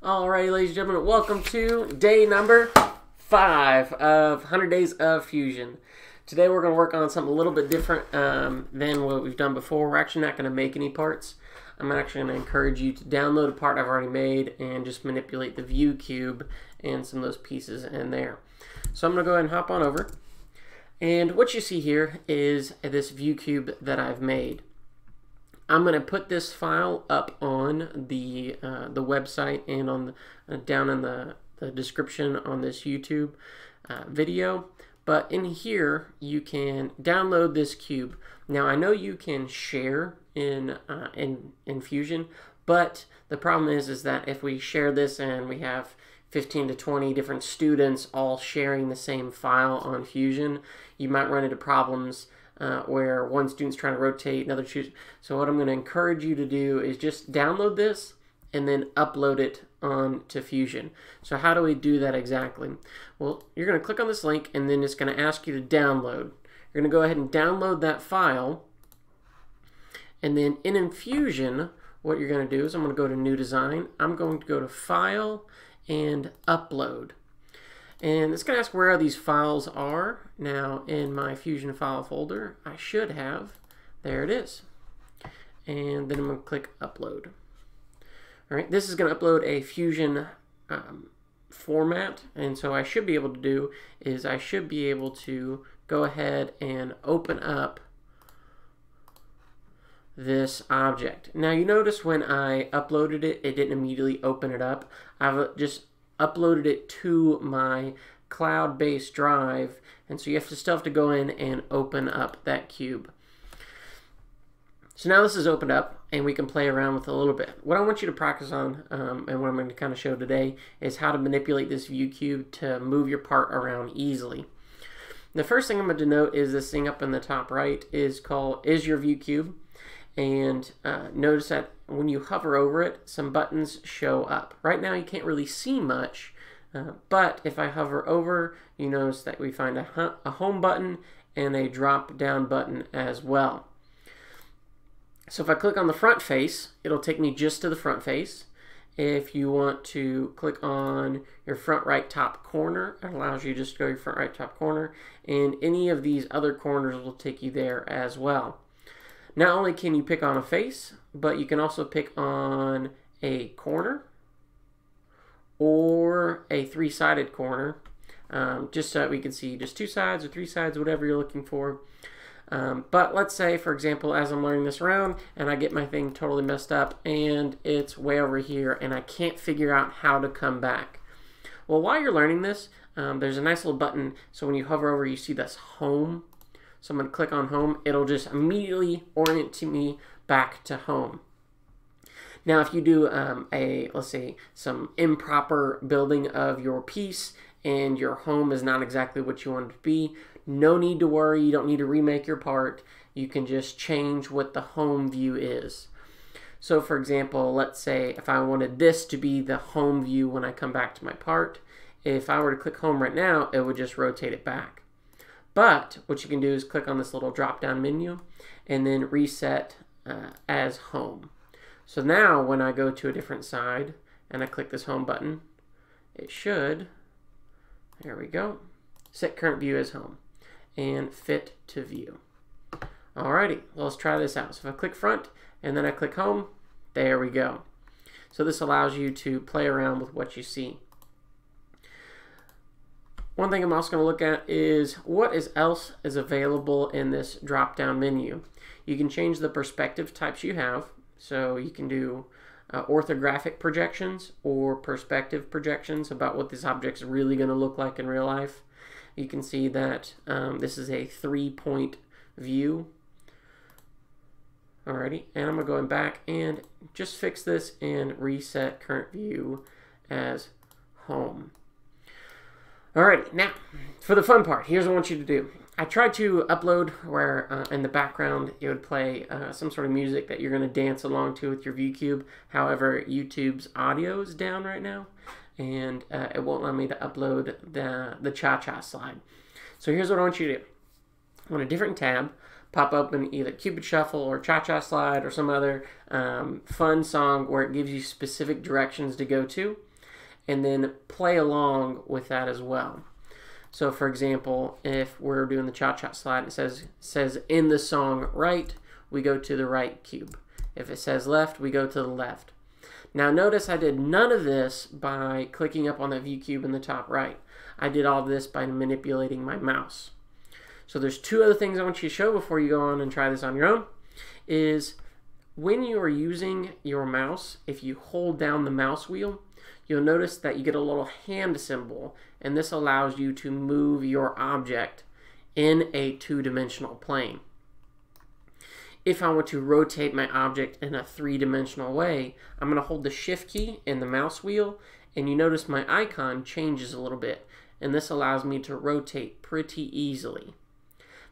Alrighty, ladies and gentlemen, welcome to day number 5 of 100 Days of Fusion. Today we're going to work on something a little bit different than what we've done before. We're actually not going to make any parts. I'm actually going to encourage you to download a part I've already made and just manipulate the View Cube and some of those pieces in there. So I'm going to go ahead and hop on over. And what you see here is this View Cube that I've made. I'm going to put this file up on the website and on the, down in the description on this YouTube video. But in here, you can download this cube. Now, I know you can share in Fusion, but the problem is that if we share this and we have 15 to 20 different students all sharing the same file on Fusion, you might run into problems where one student's trying to rotate, another choose. So what I'm going to encourage you to do is just download this and then upload it onto Fusion. So how do we do that exactly? Well, you're going to click on this link and then it's going to ask you to download. You're going to go ahead and download that file. And then in Fusion, what you're going to do is I'm going to go to New Design. I'm going to go to File and Upload. And it's going to ask where these files are. Now, in my Fusion file folder, I should have, there it is. And then I'm going to click Upload. All right, this is going to upload a Fusion format. And so I should be able to do is I should be able to go ahead and open up this object. Now, you notice when I uploaded it, it didn't immediately open it up. I've just uploaded it to my cloud-based drive, and so you have to still have to go in and open up that cube. So now this is opened up, and we can play around with it a little bit. What I want you to practice on, and what I'm going to kind of show today, is how to manipulate this View Cube to move your part around easily. The first thing I'm going to denote is this thing up in the top right is called Is Your View Cube, and notice that when you hover over it, some buttons show up. Right now you can't really see much, but if I hover over, you notice that we find a home button and a drop down button as well. So if I click on the front face, it'll take me just to the front face. If you want to click on your front right top corner, it allows you just to go to your front right top corner, and any of these other corners will take you there as well. Not only can you pick on a face, but you can also pick on a corner or a three-sided corner, just so that we can see just two sides or three sides, whatever you're looking for. But let's say, for example, as I'm learning this round and I get my thing totally messed up and it's way over here and I can't figure out how to come back. Well, while you're learning this, there's a nice little button. So when you hover over, you see this home. So I'm going to click on home. It'll just immediately orient to me back to home. Now, if you do let's say, some improper building of your piece and your home is not exactly what you want it to be, no need to worry. You don't need to remake your part. You can just change what the home view is. So, for example, let's say if I wanted this to be the home view when I come back to my part, if I were to click home right now, it would just rotate it back. But what you can do is click on this little drop-down menu and then reset as home. So now when I go to a different side and I click this home button, it should, there we go, set current view as home and fit to view. Alrighty, let's try this out. So if I click front and then I click home, there we go. So this allows you to play around with what you see. One thing I'm also going to look at is what else is available in this drop-down menu. You can change the perspective types you have. So you can do orthographic projections or perspective projections about what this object's really going to look like in real life. You can see that this is a 3-point view. Alrighty, and I'm going to go back and just fix this and reset current view as home. Alright, now for the fun part, here's what I want you to do. I tried to upload where in the background it would play some sort of music that you're going to dance along to with your View Cube. However, YouTube's audio is down right now, and it won't allow me to upload the Cha-Cha Slide. So here's what I want you to do. On a different tab, pop open either Cupid Shuffle or Cha-Cha Slide or some other fun song where it gives you specific directions to go to. and then play along with that as well. So for example, if we're doing the Cha-Cha Slide, it says in the song right, we go to the right cube. If it says left, we go to the left. Now notice I did none of this by clicking up on that View Cube in the top right. I did all this by manipulating my mouse. So there's two other things I want you to show before you go on and try this on your own, is when you are using your mouse, if you hold down the mouse wheel, you'll notice that you get a little hand symbol, and this allows you to move your object in a two-dimensional plane. If I want to rotate my object in a three-dimensional way, I'm going to hold the shift key and the mouse wheel, and you notice my icon changes a little bit, and this allows me to rotate pretty easily.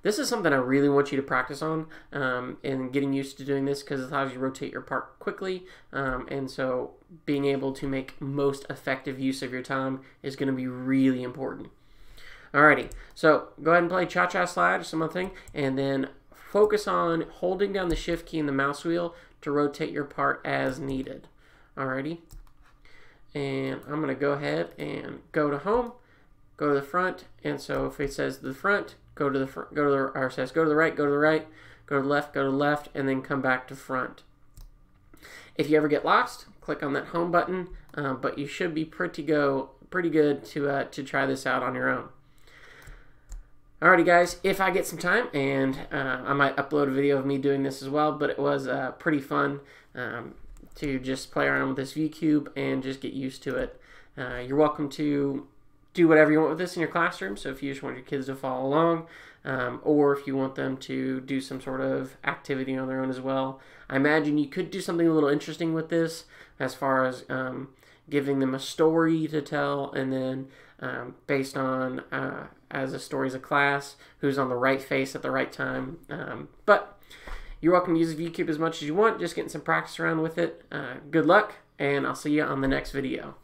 This is something I really want you to practice on and getting used to doing this, because it allows you to rotate your part quickly, and so being able to make most effective use of your time is going to be really important. Alrighty, so go ahead and play Cha-Cha Slide or some other thing, and then focus on holding down the shift key and the mouse wheel to rotate your part as needed. Alrighty, and I'm going to go ahead and go to home, go to the front, and so if it says the front, go to the front, go to the, or says go to the right, go to the right, go to the left, and then come back to front. If you ever get lost, click on that home button, but you should be pretty good to try this out on your own. Alrighty guys, if I get some time, and I might upload a video of me doing this as well, but it was pretty fun to just play around with this View Cube and just get used to it. You're welcome to do whatever you want with this in your classroom, so if you just want your kids to follow along, or if you want them to do some sort of activity on their own as well. I imagine you could do something a little interesting with this, as far as giving them a story to tell, and then based on, as a story as a class, who's on the right face at the right time. But you're welcome to use View Cube as much as you want, just getting some practice around with it. Good luck, and I'll see you on the next video.